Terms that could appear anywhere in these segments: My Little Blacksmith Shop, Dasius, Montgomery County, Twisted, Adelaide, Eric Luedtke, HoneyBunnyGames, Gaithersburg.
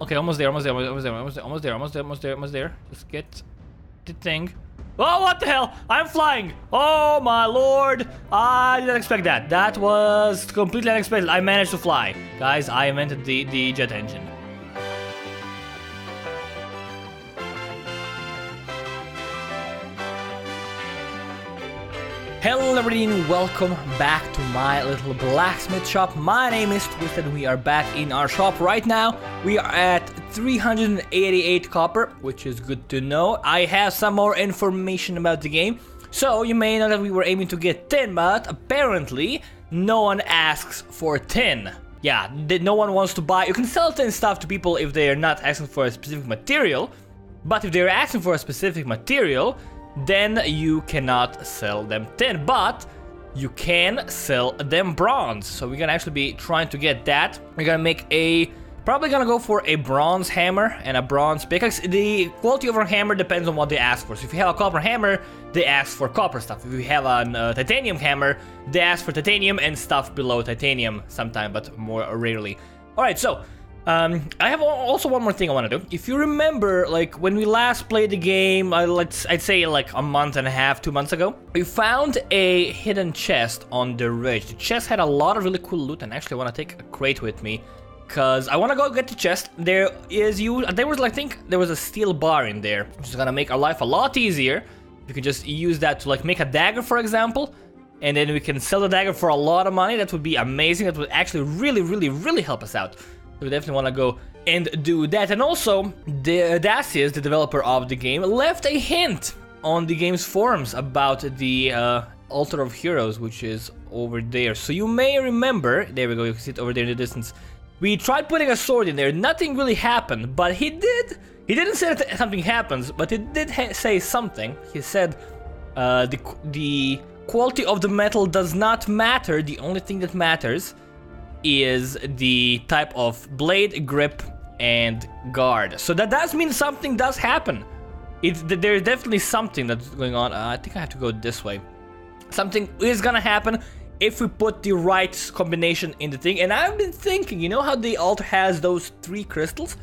Okay, almost there. Let's get the thing. Oh, what the hell? I'm flying! Oh my lord! I didn't expect that. That was completely unexpected. I managed to fly. Guys, I invented the jet engine. Hello everyone, welcome back to my little blacksmith shop. My name is Twisted and we are back in our shop right now. We are at 388 copper, which is good to know. I have some more information about the game. So you may know that we were aiming to get 10, but apparently no one asks for 10. Yeah, no one wants to buy. You can sell 10 stuff to people if they are not asking for a specific material, but if they are asking for a specific material, then you cannot sell them 10, but you can sell them bronze. So we're gonna actually be trying to get that. We're gonna make a... probably gonna go for a bronze hammer and a bronze pickaxe. The quality of our hammer depends on what they ask for. So if you have a copper hammer, they ask for copper stuff. If you have a titanium hammer, they ask for titanium and stuff below titanium sometime, but more rarely. Alright, so... I have also one more thing I want to do. If you remember, like, when we last played the game, I'd say like a month and a half, 2 months ago, we found a hidden chest on the ridge. The chest had a lot of really cool loot, and actually I want to take a crate with me, because I want to go get the chest. There was a steel bar in there, which is going to make our life a lot easier. You can just use that to, like, make a dagger, for example, and then we can sell the dagger for a lot of money. That would be amazing. That would actually really, really, really help us out. We definitely want to go and do that. And also, Dasius, the developer of the game, left a hint on the game's forums about the Altar of Heroes, which is over there. So you may remember, there we go, you can see it over there in the distance. We tried putting a sword in there, nothing really happened, but he didn't say that something happens, but he did say something. He said, the quality of the metal does not matter, the only thing that matters is the type of blade, grip, and guard. So that does mean something does happen. There's definitely something that's going on. I think I have to go this way. Something is gonna happen if we put the right combination in the thing. And I've been thinking, you know how the altar has those 3 crystals?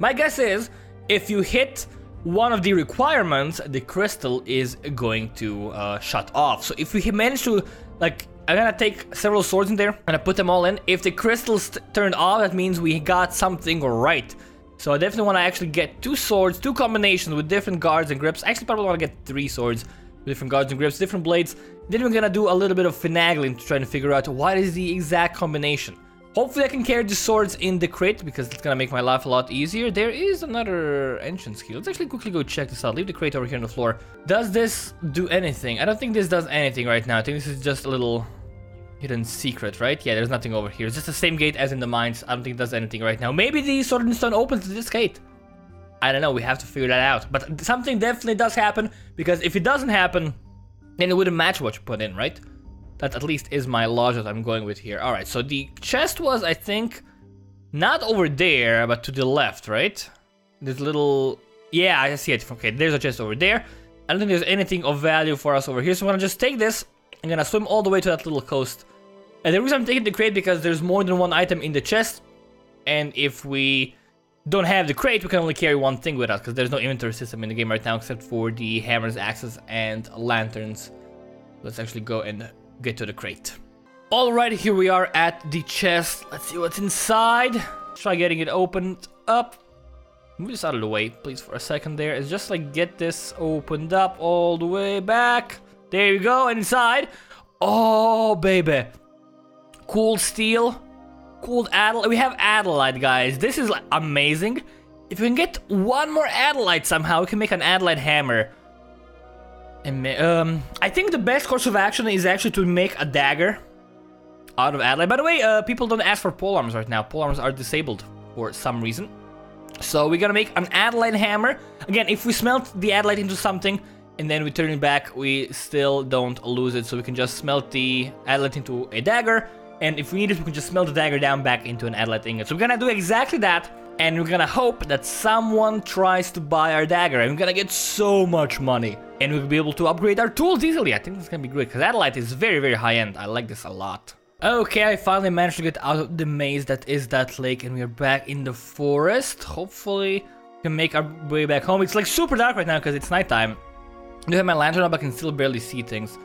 My guess is, if you hit one of the requirements, the crystal is going to shut off. So if we manage to, like... I'm gonna take several swords in there, and I put them all in. If the crystals turned off, that means we got something right. So I definitely want to actually get 2 swords, 2 combinations with different guards and grips. Actually, probably want to get 3 swords with different guards and grips, different blades. Then we're gonna do a little bit of finagling to try to figure out what is the exact combination. Hopefully I can carry the swords in the crate, because it's gonna make my life a lot easier. There is another entrance here. Let's actually quickly go check this out. Leave the crate over here on the floor. Does this do anything? I don't think this does anything right now. I think this is just a little... hidden secret, right? Yeah, there's nothing over here. It's just the same gate as in the mines. I don't think it does anything right now. Maybe the sword and stone opens this gate. I don't know. We have to figure that out. But something definitely does happen, because if it doesn't happen, then it wouldn't match what you put in, right? That at least is my logic I'm going with here. All right, so the chest was, I think, not over there, but to the left, right? This little... yeah, I see it. Okay, there's a chest over there. I don't think there's anything of value for us over here, so I'm gonna just take this. I'm gonna swim all the way to that little coast. And the reason I'm taking the crate, because there's more than 1 item in the chest. And if we don't have the crate, we can only carry 1 thing with us, because there's no inventory system in the game right now except for the hammers, axes, and lanterns. Let's actually go and get to the crate. Alright, here we are at the chest. Let's see what's inside. Let's try getting it opened up. Move this out of the way, please, for a second there. It's just like get this opened up all the way back. There you go, inside. Oh, baby. Cool steel. Cooled Adelaide. We have Adelaide, guys. This is amazing. If we can get 1 more Adelaide somehow, we can make an Adelaide hammer. And I think the best course of action is actually to make a dagger out of Adelaide. By the way, people don't ask for polearms right now. Polearms are disabled for some reason. So we're gonna make an Adelaide hammer. Again, if we smelt the Adelaide into something... and then we turn it back, we still don't lose it, so we can just smelt the Adelaide into a dagger, and if we need it, we can just smelt the dagger down back into an Adelaide ingot. So we're gonna do exactly that, and we're gonna hope that someone tries to buy our dagger, and we're gonna get so much money, and we'll be able to upgrade our tools easily. I think this is gonna be great, because Adelaide is very, very high-end. I like this a lot. Okay, I finally managed to get out of the maze that is that lake, and we are back in the forest. Hopefully we can make our way back home. It's like super dark right now because it's nighttime. I do have my lantern up, but I can still barely see things.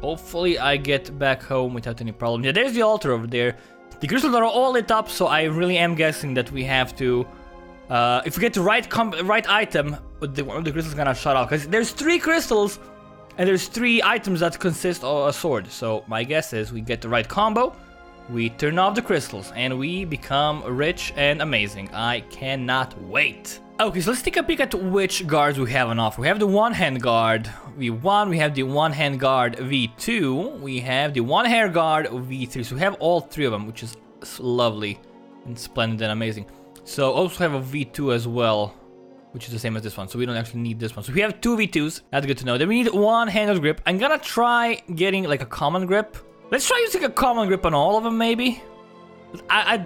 Hopefully I get back home without any problem. Yeah, there's the altar over there. The crystals are all lit up, so I really am guessing that we have to... if we get the right item, the crystal's gonna shut off. Because there's 3 crystals, and there's 3 items that consist of a sword. So my guess is we get the right combo, we turn off the crystals, and we become rich and amazing. I cannot wait. Okay, so let's take a peek at which guards we have on offer. We have the one-hand guard V1, we have the one-hand guard V2, we have the one-hair guard V3. So we have all 3 of them, which is lovely and splendid and amazing. So also have a V2 as well, which is the same as this one, so we don't actually need this one. So we have 2 V2s, that's good to know. Then we need one handled grip. I'm gonna try getting like a common grip. Let's try using a common grip on all of them maybe. I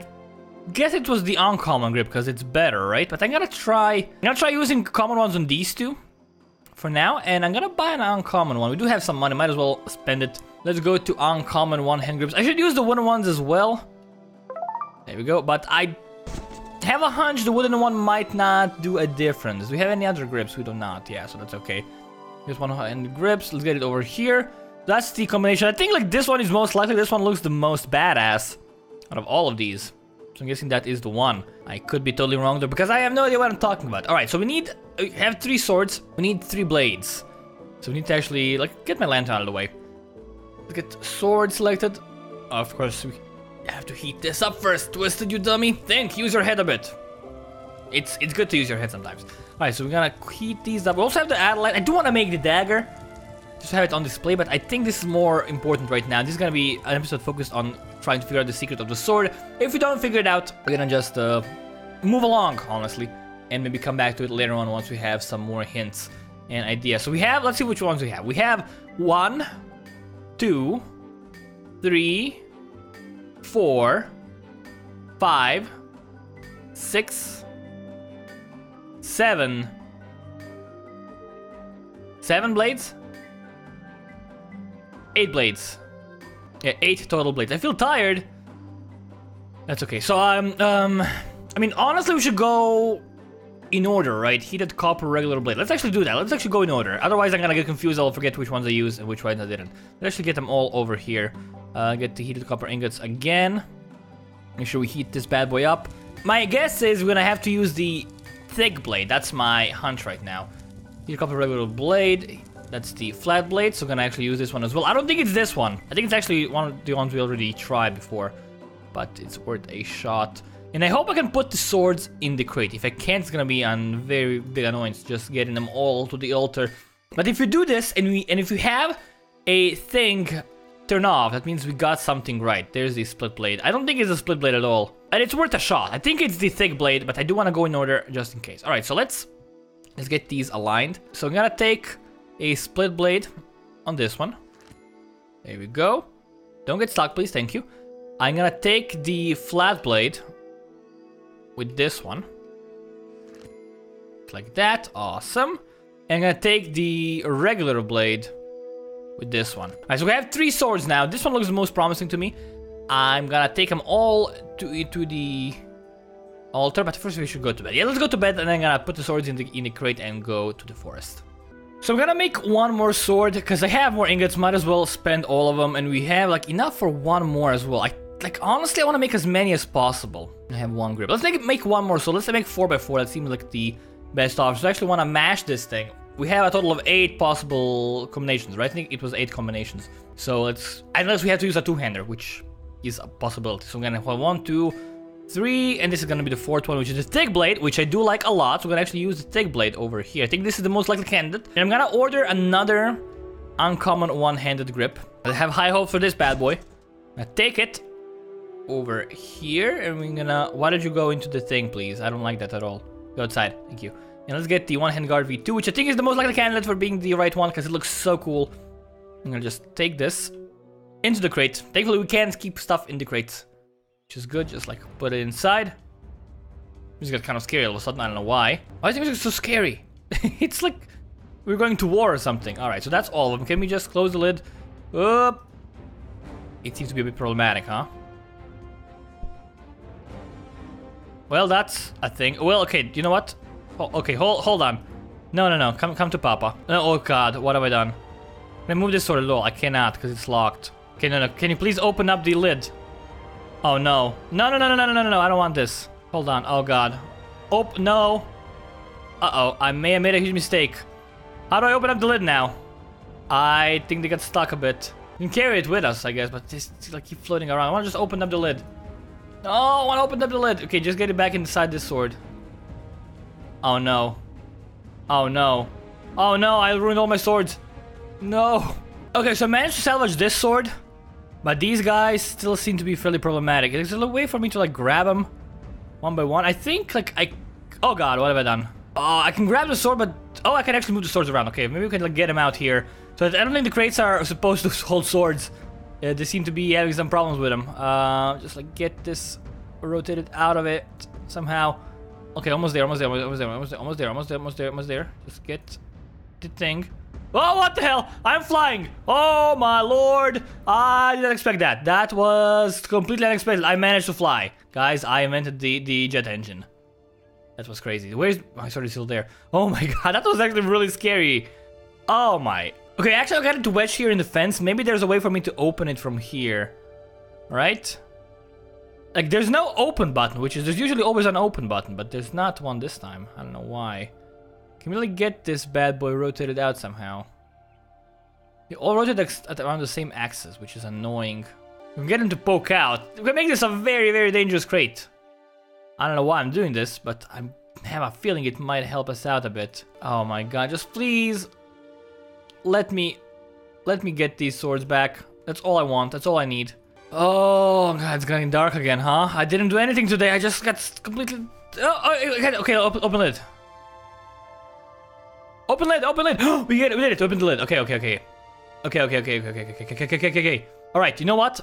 guess it was the uncommon grip because it's better, right? But I'm gonna try using common ones on these 2 for now, and I'm gonna buy an uncommon one. We do have some money, might as well spend it. Let's go to uncommon one-hand grips. I should use the wooden ones as well. There we go. But I have a hunch the wooden one might not do a difference. Do we have any other grips? We do not. Yeah, so that's okay. Here's one-hand grips. Let's get it over here. That's the combination. I think like this one is most likely. This one looks the most badass out of all of these. So I'm guessing that is the one. I could be totally wrong though, because I have no idea what I'm talking about. Alright, so we have 3 swords, we need 3 blades. So we need to actually, like, get my lantern out of the way. Let's get sword selected. Of course, we have to heat this up first. Twisted, you dummy. Think, use your head a bit. It's good to use your head sometimes. Alright, so we're gonna heat these up. We also have the Adeline. I do want to make the dagger. Just have it on display, but I think this is more important right now. This is gonna be an episode focused on trying to figure out the secret of the sword. If we don't figure it out, we're gonna just move along, honestly, and maybe come back to it later on once we have some more hints and ideas. So we have, let's see which ones we have. We have 1, 2, 3, 4, 5, 6, 7 blades. 8 blades. Yeah, 8 total blades. I feel tired. That's okay. So I mean, honestly, we should go in order, right? Heated copper, regular blade. Let's actually do that. Let's actually go in order. Otherwise, I'm gonna get confused. I'll forget which ones I used and which ones I didn't. Let's actually get them all over here. Get the heated copper ingots again. Make sure we heat this bad boy up. My guess is we're gonna have to use the thick blade. That's my hunch right now. Heated copper, regular blade. That's the flat blade, so I'm gonna actually use this one as well. I don't think it's this one. I think it's actually one of the ones we already tried before, but it's worth a shot. And I hope I can put the swords in the crate. If I can't, it's gonna be a very big annoyance just getting them all to the altar. But if you do this, and if you have a thing turn off, that means we got something right. There's the split blade. I don't think it's a split blade at all, and it's worth a shot. I think it's the thick blade, but I do want to go in order just in case. All right, so let's get these aligned. So I'm gonna take a split blade on this one. There we go. Don't get stuck, please. Thank you. I'm gonna take the flat blade with this one. Like that. Awesome. And I'm gonna take the regular blade with this one. Alright, so we have 3 swords now. This one looks the most promising to me. I'm gonna take them all to the altar, but first we should go to bed. Yeah, let's go to bed, and then I'm gonna put the swords in the crate and go to the forest. So I'm gonna make one more sword, because I have more ingots, might as well spend all of them, and we have like enough for one more as well. Honestly, I want to make as many as possible. I have one grip. Let's make one more sword. Let's make 4x4, that seems like the best option. So I actually want to mash this thing. We have a total of 8 possible combinations, right? I think it was 8 combinations. So let's... unless we have to use a 2-hander, which is a possibility. So I'm gonna have 1, 2, 3, and this is gonna be the 4th one, which is the thick blade, which I do like a lot. So I'm gonna actually use the thick blade over here. I think this is the most likely candidate. And I'm gonna order another uncommon one-handed grip. I have high hope for this bad boy. Now take it over here, and we're gonna... why don't you go into the thing, please? I don't like that at all. Go outside. Thank you. And let's get the one-hand guard V2, which I think is the most likely candidate for being the right one, because it looks so cool. I'm gonna just take this into the crate. Thankfully, we can keep stuff in the crates, which is good. Just like put it inside. This got kind of scary all of a sudden. I don't know why. Why is it so scary? It's like we're going to war or something. All right, so that's all of them. Can we just close the lid? it seems to be a bit problematic, huh? Well, that's a thing. Well, okay, you know what? Oh, okay, hold on. No, come to Papa. Oh God, what have I done? Can I move this sort of low? I cannot, because it's locked. Okay, no, can you please open up the lid? Oh no. No, I don't want this. Hold on, oh God. Oh, no. Uh-oh, I may have made a huge mistake. How do I open up the lid now? I think they got stuck a bit. You can carry it with us, I guess, but just like keep floating around. I want to just open up the lid. No, I want to open up the lid. Okay, just get it back inside this sword. Oh no. Oh no. Oh no, I ruined all my swords. No. Okay, so I managed to salvage this sword, but these guys still seem to be fairly problematic. Is there a way for me to like grab them one by one? I think like I... Oh God, what have I done? Oh, I can grab the sword, but... Oh, I can actually move the swords around. Okay, maybe we can like get them out here. So I don't think the crates are supposed to hold swords. They seem to be having some problems with them. Just like get this rotated out of it somehow. Okay, almost there. Just get the thing. Oh, what the hell? I'm flying. Oh my Lord. I didn't expect that. That was completely unexpected. I managed to fly. Guys, I invented the jet engine. That was crazy. Where's my sword is still there. Oh my God, that was actually really scary. Oh my. Okay, actually I got it to wedge here in the fence. Maybe there's a way for me to open it from here. Right? Like, there's no open button, which is... There's usually always an open button, but there's not one this time. I don't know why. Can we, like, get this bad boy rotated out somehow? They all rotate at around the same axis, which is annoying. We can get them to poke out. We can make this a very, very dangerous crate. I don't know why I'm doing this, but I have a feeling it might help us out a bit. Oh my God, just please... Let me get these swords back. That's all I want. That's all I need. Oh God, it's getting dark again, huh? I didn't do anything today. I just got completely... Oh, okay, open lid. Open lid. We did it. Open the lid. Okay. All right. You know what?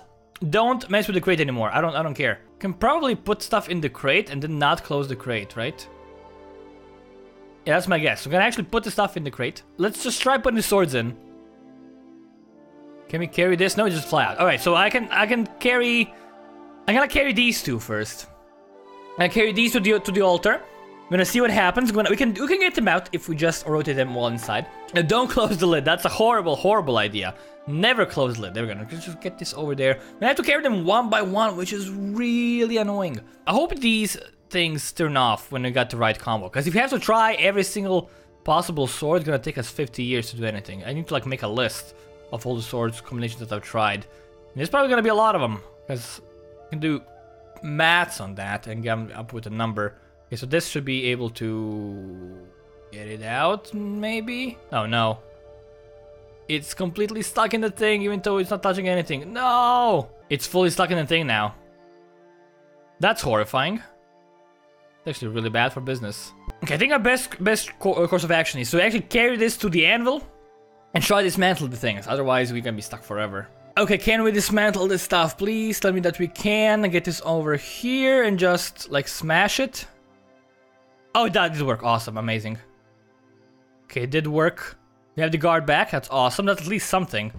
Don't mess with the crate anymore. I don't care. Can probably put stuff in the crate and then not close the crate, right? Yeah, that's my guess. We're gonna actually put the stuff in the crate. Let's just try putting the swords in. Can we carry this? No, it just fly out. Alright, so I can carry... I'm gonna carry these two first. I'm gonna carry these to the altar. I'm gonna see what happens. We can get them out if we just rotate them all inside. Now, don't close the lid. That's a horrible, horrible idea. Never close the lid. There we go. Let's just get this over there. I have to carry them one by one, which is really annoying. I hope these... things turn off when we got the right combo, because if you have to try every single possible sword, it's gonna take us 50 years to do anything. I need to like make a list of all the swords combinations that I've tried, and there's probably gonna be a lot of them, because you can do maths on that and get up with a number. Okay, so this should be able to get it out, maybe. Oh no, it's completely stuck in the thing, even though it's not touching anything. No, it's fully stuck in the thing now. That's horrifying. Actually really bad for business. Okay, I think our best course of action is to actually carry this to the anvil and try to dismantle the things, otherwise we're gonna be stuck forever. Okay, can we dismantle this stuff, please? Tell me that we can, and get this over here and just, like, smash it. Oh, that did work. Awesome, amazing. Okay, it did work. We have the guard back, that's awesome, that's at least something.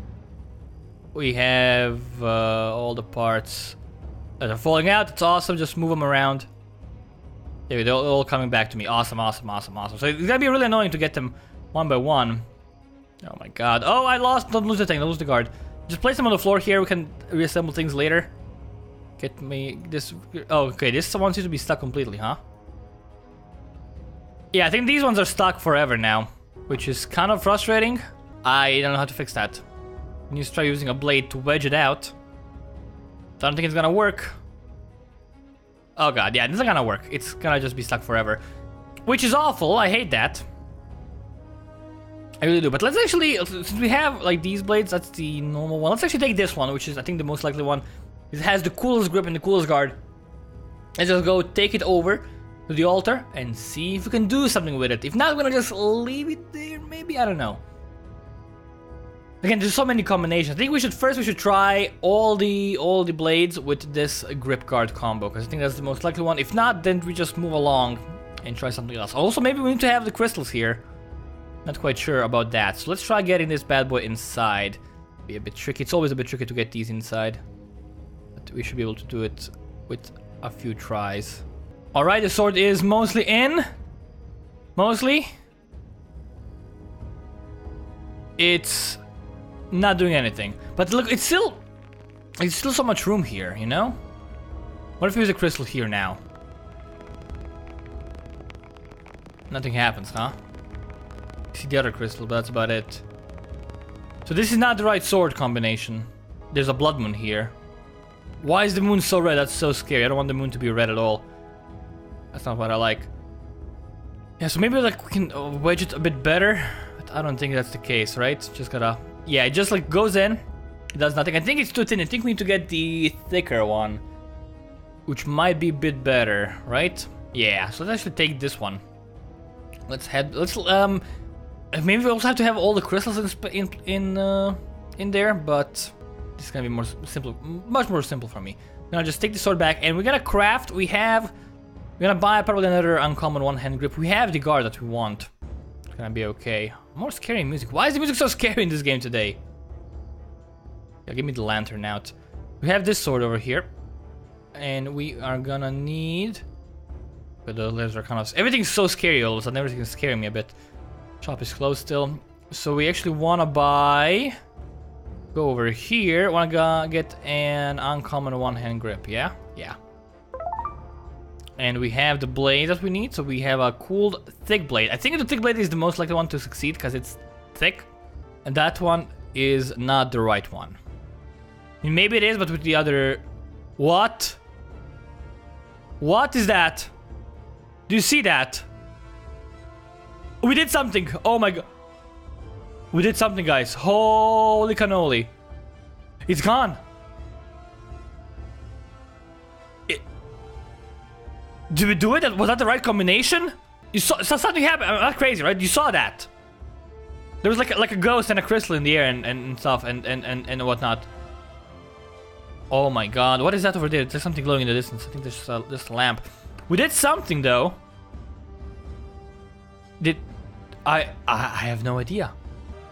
We have all the parts that are falling out, it's awesome, just move them around. There we go, they're all coming back to me. Awesome. So it's gonna be really annoying to get them one by one. Oh my God. Oh, I lost. Don't lose the thing. Don't lose the guard. Just place them on the floor here. We can reassemble things later. Get me this. Oh, okay. This one seems to be stuck completely, huh? Yeah, I think these ones are stuck forever now, which is kind of frustrating. I don't know how to fix that. I need to try using a blade to wedge it out. So I don't think it's gonna work. Oh God, yeah, this isn't gonna work. It's gonna just be stuck forever. Which is awful, I hate that. I really do, but let's actually, since we have like these blades, that's the normal one. Let's actually take this one, which is I think the most likely one. It has the coolest grip and the coolest guard. Let's just go take it over to the altar and see if we can do something with it. If not, we're gonna just leave it there, maybe, I don't know. Again, there's so many combinations. I think we should try all the blades with this grip guard combo, because I think that's the most likely one. If not, then we just move along and try something else. Also, maybe we need to have the crystals here. Not quite sure about that. So let's try getting this bad boy inside. be a bit tricky. It's always a bit tricky to get these inside, but we should be able to do it with a few tries. All right, the sword is mostly in. Mostly. It's not doing anything. But look, it's still so much room here, you know? What if we use a crystal here now? Nothing happens, huh? See the other crystal, but that's about it. So this is not the right sword combination. There's a blood moon here. Why is the moon so red? That's so scary. I don't want the moon to be red at all. That's not what I like. Yeah, so maybe like we can wedge it a bit better. But I don't think that's the case, right? Just gotta... Yeah, it just like goes in. It does nothing. I think it's too thin. I think we need to get the thicker one, which might be a bit better, right? Yeah, so let's actually take this one. Let's maybe we also have to have all the crystals in there, but this is gonna be more simple, much more simple for me. Now just take the sword back, and we gotta craft. We're gonna buy probably another uncommon one-hand grip. We have the guard that we want. It's gonna be okay. More scary music. Why is the music so scary in this game today? Yeah, give me the lantern out. We have this sword over here, and we are gonna need. But those lasers are kind of. Everything's so scary all of a sudden. Everything's scaring me a bit. Shop is closed still, so we actually wanna buy. Go over here. Wanna get an uncommon one-hand grip. Yeah, yeah. And we have the blade that we need, so we have a cool thick blade. I think the thick blade is the most likely one to succeed because it's thick, and that one is not the right one. I mean, maybe it is, but with the other... What? What is that? Do you see that? We did something! Oh my god. We did something, guys. Holy cannoli. It's gone. Did we do it? Was that the right combination? You saw something happen. I'm not crazy, right? You saw that. There was like a ghost and a crystal in the air and stuff and whatnot. Oh my god. What is that over there? There's something glowing in the distance. I think there's this lamp. We did something, though. Did... I have no idea.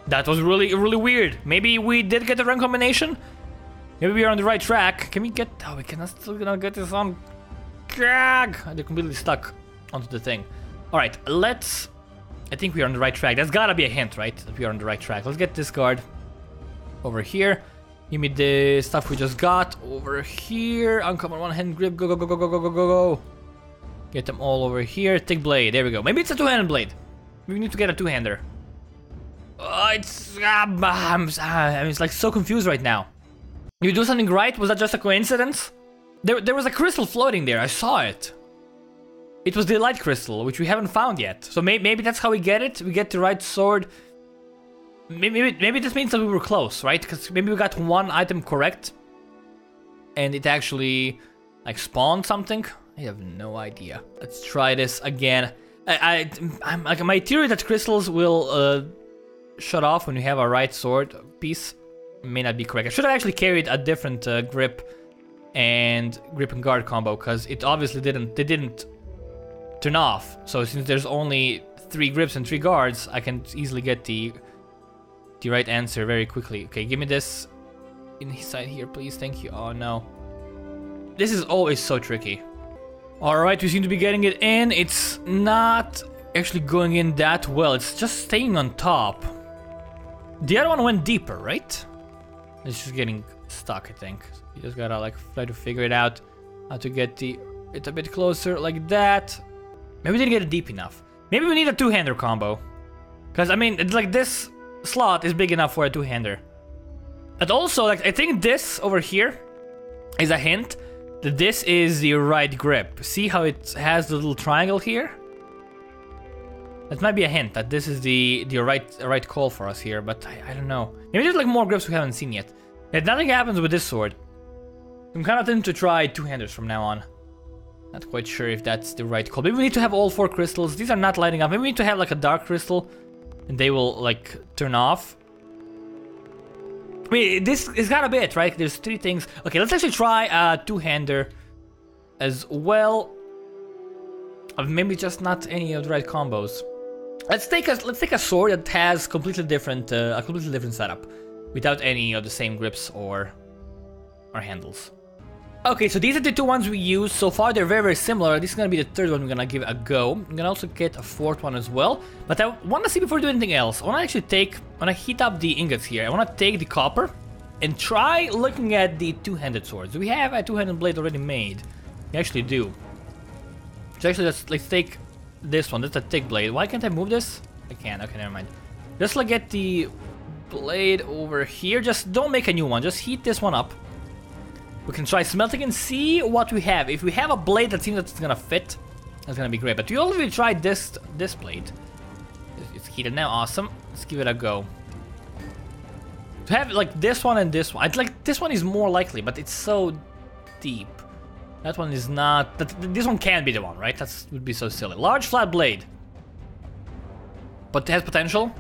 That was really, really weird. Maybe we did get the wrong combination? Maybe we are on the right track. Can we get... Oh, we cannot still get this on... Gag! They're completely stuck onto the thing. Alright, let's... I think we are on the right track. That's gotta be a hint, right? That we are on the right track. Let's get this guard over here. Give me the stuff we just got over here. Uncommon one-hand grip. Go, go, go, go, go, go, go, go, go. Get them all over here. Thick blade. There we go. Maybe it's a two-handed blade. We need to get a two-hander. Oh, it's... I'm like so confused right now. Did you do something right? Was that just a coincidence? There was a crystal floating there, I saw it. It was the light crystal, which we haven't found yet. So maybe that's how we get it, we get the right sword. Maybe this means that we were close, right? Because maybe we got one item correct. And it actually, like, spawned something. I have no idea. Let's try this again. I'm like, my theory that crystals will shut off when we have a right sword piece may not be correct. I should have actually carried a different grip. And grip and guard combo, because it obviously didn't turn off. So since there's only 3 grips and 3 guards, I can easily get the right answer very quickly. Okay, give me this inside here, please. Thank you. Oh no, this is always so tricky. All right, we seem to be getting it in. It's not actually going in that well. It's just staying on top. The other one went deeper, right? It's just getting stuck, I think. You just gotta like try to figure it out how to get it a bit closer like that. Maybe we didn't get it deep enough. Maybe we need a two-hander combo, because I mean, it's like this slot is big enough for a two-hander. But also, like, I think this over here is a hint that this is the right grip. See how it has the little triangle here? That might be a hint that this is the right call for us here. But I don't know. Maybe there's like more grips we haven't seen yet. If nothing happens with this sword, I'm kind of tempted to try two-handers from now on. Not quite sure if that's the right call. Maybe we need to have all 4 crystals. These are not lighting up. Maybe we need to have like a dark crystal and they will like turn off. I mean, this is gotta be it, right? There's 3 things. Okay, let's actually try a two-hander as well. Maybe just not any of the right combos. Let's take a sword that has completely different a completely different setup. without any of the same grips or handles. Okay, so these are the two ones we used so far. They're very, very similar. This is going to be the third one we're going to give a go. I'm going to also get a fourth one as well. But I want to see before we do anything else. I want to actually take... I want to heat up the ingots here. I want to take the copper and try looking at the two-handed swords. Do we have a two-handed blade already made? We actually do. So actually, let's take this one. That's a thick blade. Why can't I move this? I can. Okay, never mind. Just like get the blade over here. Just don't make a new one. Just heat this one up. We can try smelting and see what we have. If we have a blade that seems that's gonna fit, that's gonna be great. But we already tried this blade. It's heated now. Awesome. Let's give it a go. To have like this one and this one. I'd like this one is more likely, but it's so deep. That one is not. This one can't be the one, right? That would be so silly. Large flat blade. But it has potential.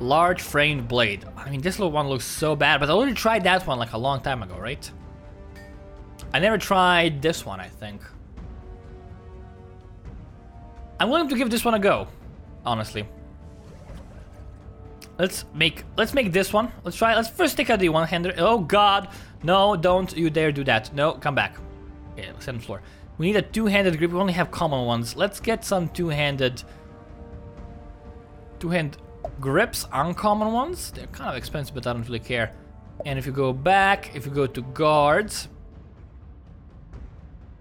Large framed blade. I mean, this little one looks so bad, but I already tried that one like a long time ago, right? I never tried this one, I think. I'm willing to give this one a go, honestly. Let's make this one. Let's try. Let's first take out the one-hander. Oh God, no! Don't you dare do that. No, come back. Okay, let's end the floor. We need a two-handed grip. We only have common ones. Let's get some two-handed grips, uncommon ones. They're kind of expensive, but I don't really care. And if you go back, if you go to guards,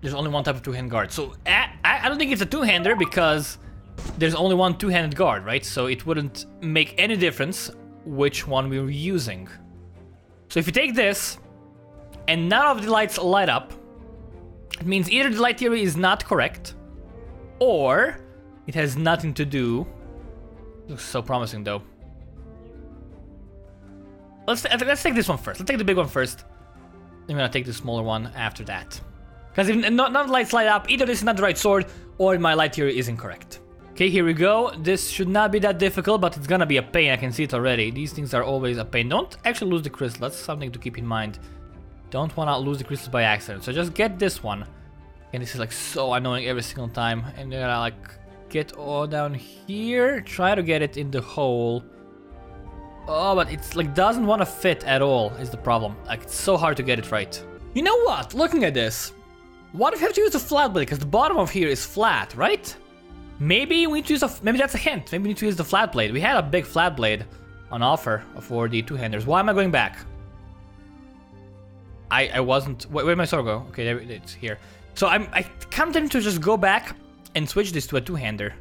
there's only one type of two-hand guard. So I don't think it's a two-hander because there's only one two-handed guard, right? So it wouldn't make any difference which one we were using. So if you take this and none of the lights light up, it means either the light theory is not correct or it has nothing to do. Looks so promising, though. Let's take this one first. Let's take the big one first. I'm gonna take the smaller one after that. Because if not lights light up, either this is not the right sword, or my light theory is incorrect. Okay, here we go. This should not be that difficult, but it's gonna be a pain. I can see it already. These things are always a pain. Don't actually lose the crystal. That's something to keep in mind. Don't wanna lose the crystal by accident. So just get this one. And this is like so annoying every single time. And then I like... Get all down here, try to get it in the hole. Oh, but it's like doesn't want to fit at all is the problem. Like it's so hard to get it right. You know what? Looking at this, what if you have to use a flat blade? Because the bottom of here is flat, right? Maybe we need to use maybe that's a hint. Maybe we need to use the flat blade. We had a big flat blade on offer for the two-handers. Why am I going back? I wasn't. Where did my sword go? Okay, there, it's here. So I come to just go back and switch this to a two-hander.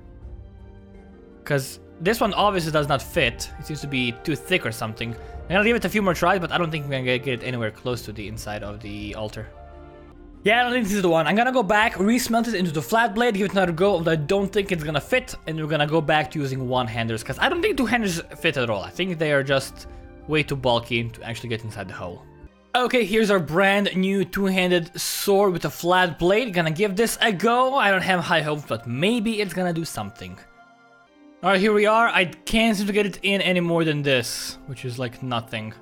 Because this one obviously does not fit. It seems to be too thick or something. I'm gonna leave it a few more tries, but I don't think we're gonna get it anywhere close to the inside of the altar. Yeah, I don't think this is the one. I'm gonna go back, re-smelt it into the flat blade, give it another go, although I don't think it's gonna fit, and we're gonna go back to using one-handers, because I don't think two-handers fit at all. I think they are just way too bulky to actually get inside the hole. Okay, here's our brand new two-handed sword with a flat blade. Gonna give this a go. I don't have high hopes, but maybe it's gonna do something. Alright, here we are. I can't seem to get it in any more than this, which is like nothing.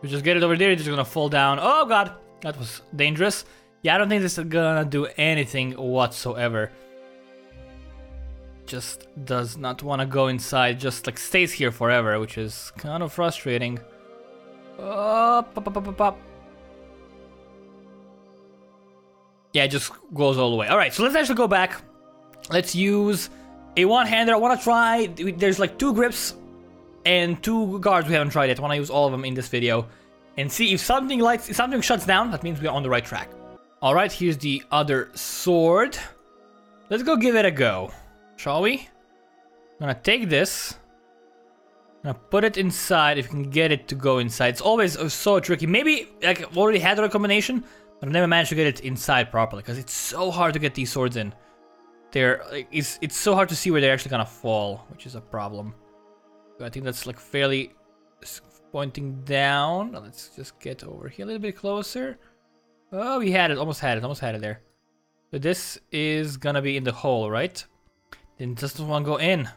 We just get it over there, it's gonna fall down. Oh God, that was dangerous. Yeah, I don't think this is gonna do anything whatsoever. Just does not wanna go inside, just like stays here forever, which is kind of frustrating. Yeah, it just goes all the way. Alright, so let's actually go back. Let's use a one-hander. I want to try... There's like two grips and two guards we haven't tried yet. I want to use all of them in this video. And see if something lights... If something shuts down, that means we're on the right track. Alright, here's the other sword. Let's go give it a go. Shall we? I'm gonna take this. Now put it inside if you can get it to go inside. It's always so tricky. Maybe like, I've already had the recommendation, but I've never managed to get it inside properly because it's so hard to get these swords in. They're like, it's so hard to see where they're actually gonna fall, which is a problem. So I think that's like fairly pointing down. Let's just get over here a little bit closer. Oh, we had it. Almost had it there. So this is gonna be in the hole, right? Then just doesn't want to go in.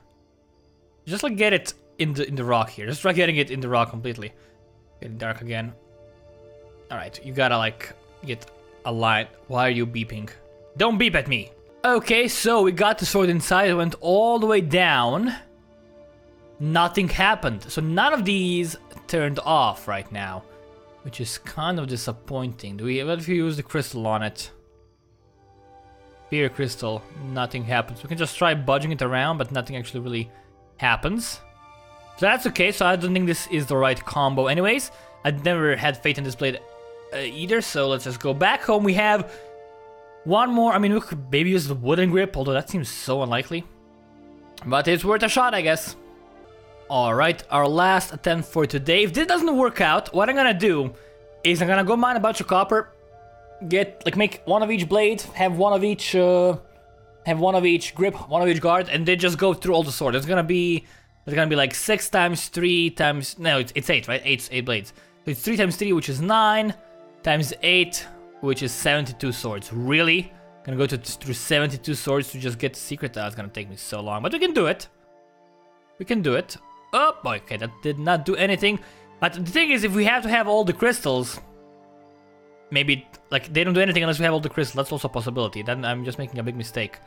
Just like get it in the rock here. Just try getting it in the rock completely. Getting dark again. Alright, you gotta like get a line. Why are you beeping? Don't beep at me! Okay, so we got the sword inside. It went all the way down. nothing happened. So none of these turned off right now, which is kind of disappointing. Do we, what if we use the crystal on it? Fear crystal, nothing happens. We can just try budging it around, but nothing actually really happens. So that's okay, so I don't think this is the right combo anyways. I never had faith in this blade either, so let's just go back home. We have one more, I mean, we could maybe use the wooden grip, although that seems so unlikely. But it's worth a shot, I guess. Alright, our last attempt for today. If this doesn't work out, what I'm gonna do is I'm gonna go mine a bunch of copper, get, like, make one of each blade, have one of each grip, one of each guard, and then just go through all the sword. There's gonna be like 6 times 3 times, no, it's 8, right? 8 blades. So it's 3 times 3, which is 9, times 8, which is 72 swords. Really? I'm gonna go through 72 swords to just get the secret. That's gonna take me so long, but we can do it. We can do it. Oh, okay, that did not do anything. But the thing is, if we have to have all the crystals, maybe, like, they don't do anything unless we have all the crystals. That's also a possibility. Then I'm just making a big mistake.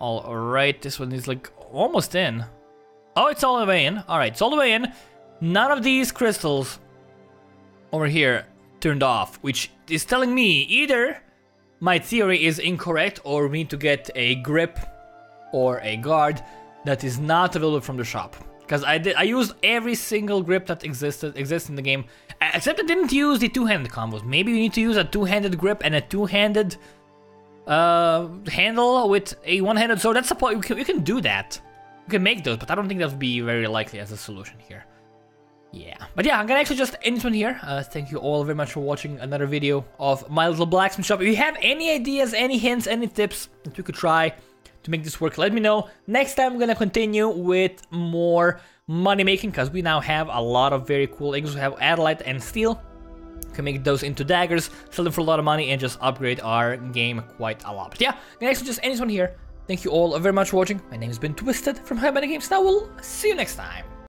Alright, this one is, like, almost in. Oh, it's all the way in. Alright, it's all the way in. None of these crystals over here turned off, which is telling me either my theory is incorrect or we need to get a grip or a guard that is not available from the shop. Because I used every single grip that exists in the game, except I didn't use the two-handed combos. Maybe we need to use a two-handed grip and a two-handed handle with a one-handed sword. That's a point. You can do that. You can make those, but I don't think that would be very likely as a solution here. Yeah, but yeah, I'm gonna actually just end this one here. Thank you all very much for watching another video of my little blacksmith shop. If you have any ideas, any hints, any tips that we could try to make this work, let me know. Next time, I'm gonna continue with more money making, because we now have a lot of very cool things. We have Adelaide and Steel. We can make those into daggers, sell them for a lot of money, and just upgrade our game quite a lot. But yeah, I'm gonna actually just end this one here. Thank you all very much for watching. My name has been Twisted from HoneyBunnyGames. Now we'll see you next time.